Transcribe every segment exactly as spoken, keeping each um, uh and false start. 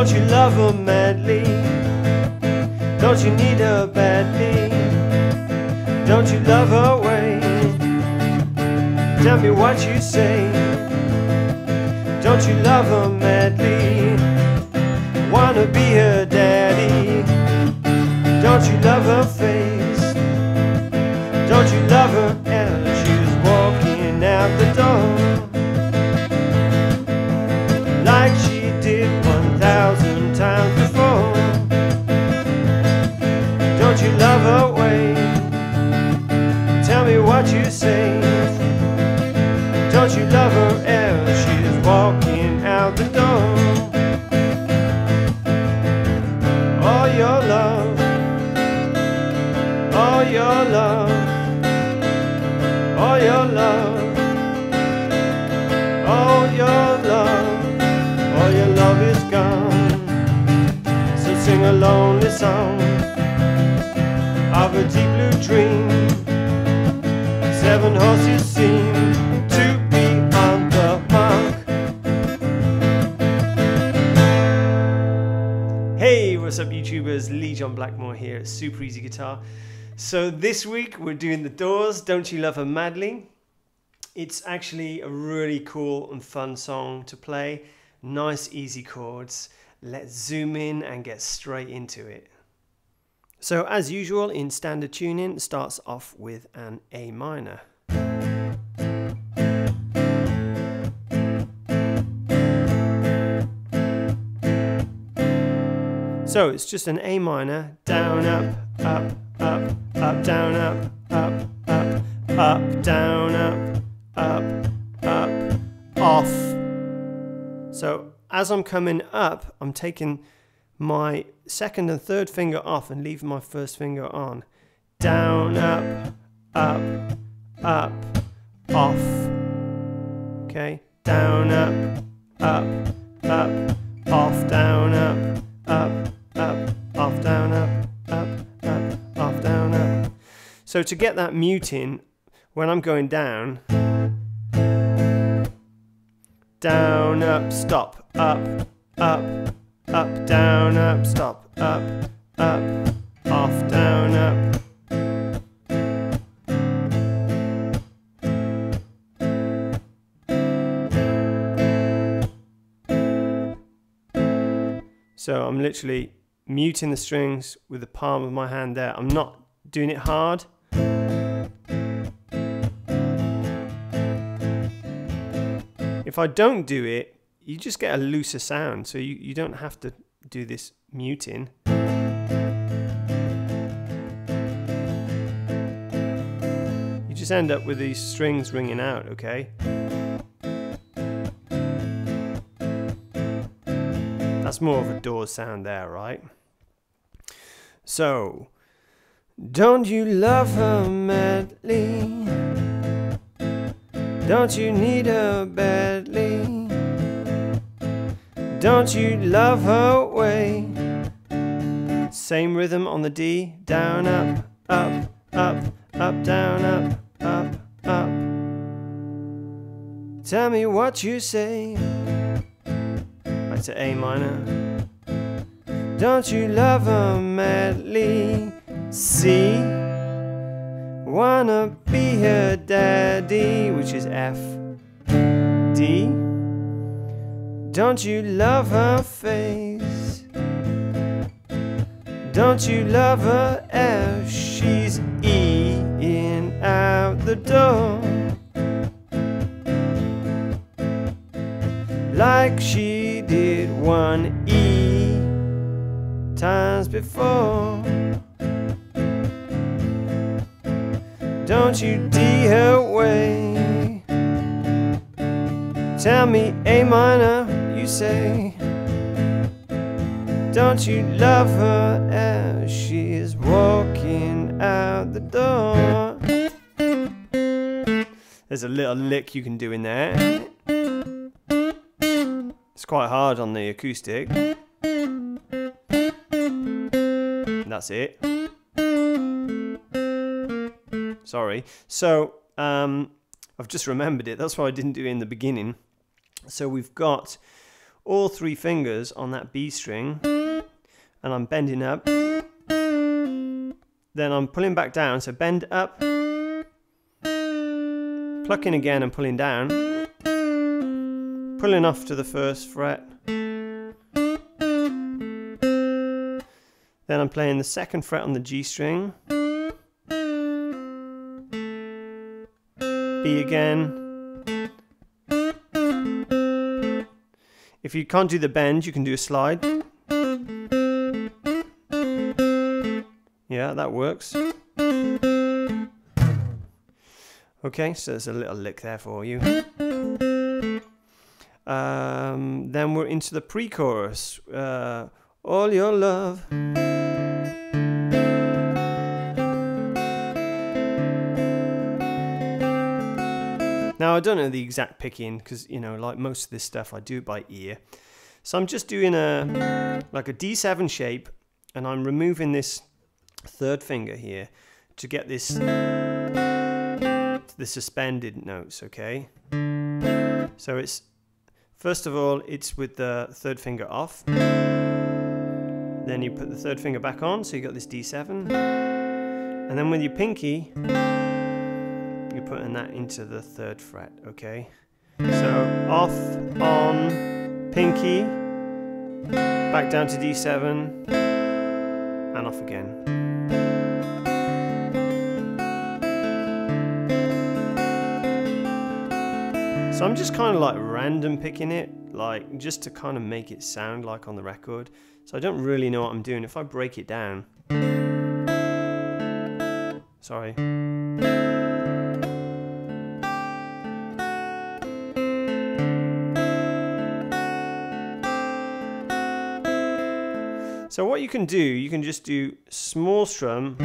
Don't you love her madly? Don't you need her badly? Don't you love her way? Tell me what you say. Don't you love her madly? Wanna be her daddy? Don't you love her face? Don't you love her as she's walking out the door, like she did one thousand times before? Don't you love her way? Tell me what you say. Don't you love her as she's walking out the door? All your love, all your love, all your love, all your love, all your love is gone. So sing a lonely song of a deep blue dream. Seven horses seem to What's up, YouTubers? Lee John Blackmore here at Super Easy Guitar. So this week we're doing The Doors, Don't You Love Her Madly. It's actually a really cool and fun song to play. Nice easy chords. Let's zoom in and get straight into it. So as usual in standard tuning, it starts off with an A minor. So it's just an A minor, down, up, up, up, up, down, up, up, up, up, down, up, up, up, off. So as I'm coming up, I'm taking my second and third finger off and leaving my first finger on. Down, up, up, up, off. Okay, down, up, up, up, off, down, up, up, up, off, down, up, up, up, off, down, up. So to get that muting, when I'm going down, down, up, stop, up, up, up, down, up, stop, up, up, off, down, up. So I'm literally muting the strings with the palm of my hand there. I'm not doing it hard. If I don't do it, you just get a looser sound. So you, you don't have to do this muting. You just end up with these strings ringing out, okay? That's more of a Doors sound there, right? So, don't you love her madly? Don't you need her badly? Don't you love her way? Same rhythm on the D. Down, up, up, up, up, down, up, up, up. Tell me what you say. To A minor. Don't you love her madly? C. Wanna be her daddy, which is F. D. Don't you love her face? Don't you love her as she's eating out the door, like she did one E times before? Don't you D her way? Tell me A minor, you say. Don't you love her as she's walking out the door? There's a little lick you can do in there. It's quite hard on the acoustic. And that's it. Sorry. So, um, I've just remembered it. That's why I didn't do it in the beginning. So we've got all three fingers on that B string, and I'm bending up, then I'm pulling back down, so bend up, plucking again and pulling down, pulling off to the first fret, then I'm playing the second fret on the G string, B again. If you can't do the bend, you can do a slide. Yeah, that works. Okay, so there's a little lick there for you. Um, then we're into the pre-chorus. Uh, all your love. Now, I don't know the exact picking because, you know, like most of this stuff, I do it by ear. So I'm just doing a like a D seven shape, and I'm removing this third finger here to get this the suspended notes, okay? So it's, first of all, it's with the third finger off. Then you put the third finger back on, so you got this D seven. And then with your pinky, putting that into the third fret, okay? So off, on, pinky, back down to D seven, and off again. So I'm just kind of like random picking it, like just to kind of make it sound like on the record. So I don't really know what I'm doing. If I break it down, sorry. So what you can do, you can just do small strum,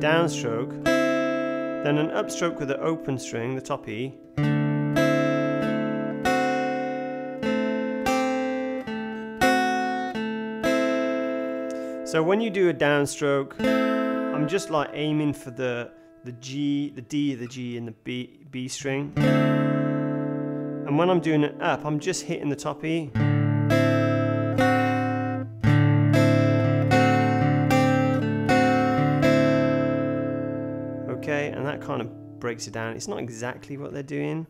downstroke, then an upstroke with the open string, the top E, so when you do a downstroke, I'm just like aiming for the, the G, the D, the G and the B, B string, and when I'm doing it up, I'm just hitting the top E. Okay, and that kind of breaks it down. It's not exactly what they're doing.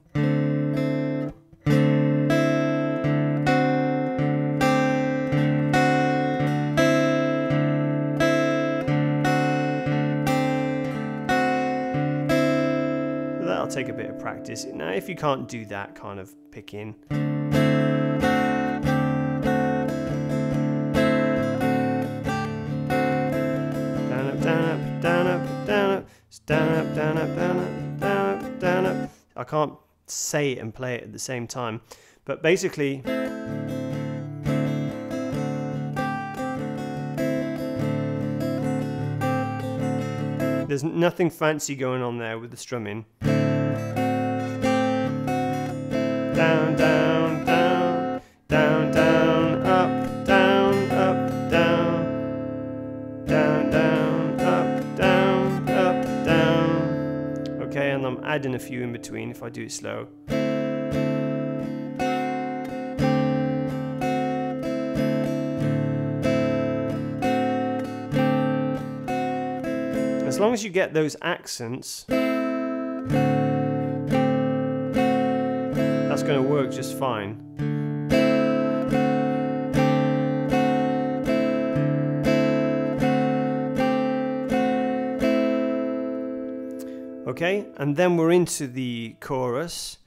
That'll take a bit of practice. Now, if you can't do that kind of picking, down up, down up, down up, down up, down up. I can't say it and play it at the same time, but basically there's nothing fancy going on there with the strumming. Down, down, down, down, down, up, down, up, down, down, down, up, down. Okay, and I'm adding a few in between if I do it slow. As long as you get those accents, that's going to work just fine. Okay, and then we're into the chorus.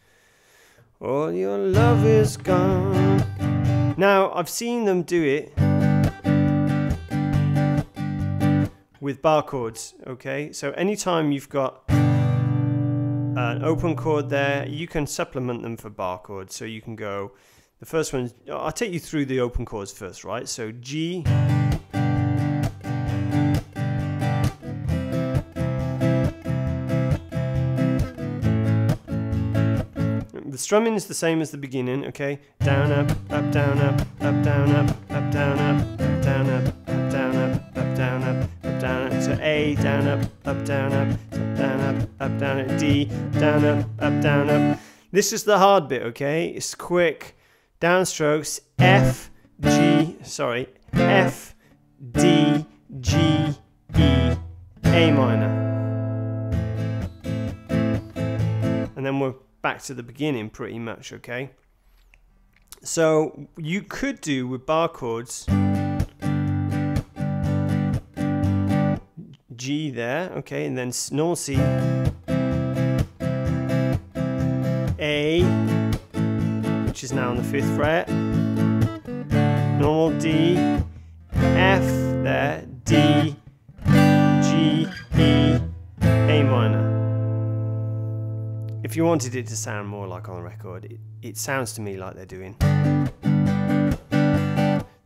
All your love is gone. Now, I've seen them do it with bar chords, okay? So anytime you've got an open chord there, you can supplement them for bar chords. So you can go, the first one, I'll take you through the open chords first, right? So G, the strumming is the same as the beginning, okay? Down up, up down up, up down up, up down up, up down up, up down up, up down up, up down up. So A down up, up down up, down up, up down up. D down up, up down up. This is the hard bit, okay? It's quick, downstrokes, F, G, sorry, F, D, G, E, A minor. And then we're back to the beginning pretty much, okay? So you could do with bar chords, G there, okay, and then normal C, A, which is now on the fifth fret, normal D, F there, D, G, E, A minor. If you wanted it to sound more like on the record, it, it sounds to me like they're doing.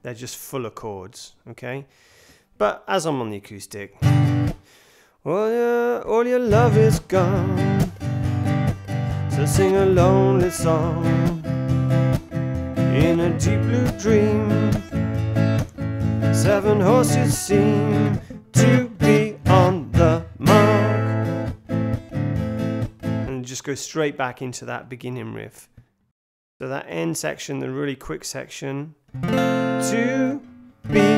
They're just full of chords, okay? But as I'm on the acoustic, all your, all your love is gone, so sing a lonely song in a deep blue dream. Seven horses seem to be on the mark. And just go straight back into that beginning riff. So that end section, the really quick section, to be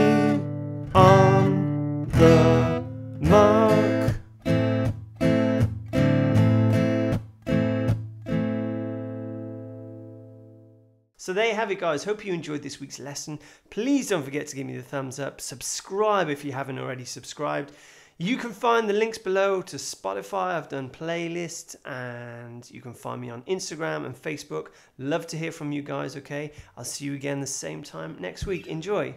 on the mark. So there you have it, guys. Hope you enjoyed this week's lesson. Please don't forget to give me the thumbs up. Subscribe if you haven't already subscribed. You can find the links below to Spotify. I've done playlists, and you can find me on Instagram and Facebook. Love to hear from you guys, okay? I'll see you again the same time next week. Enjoy.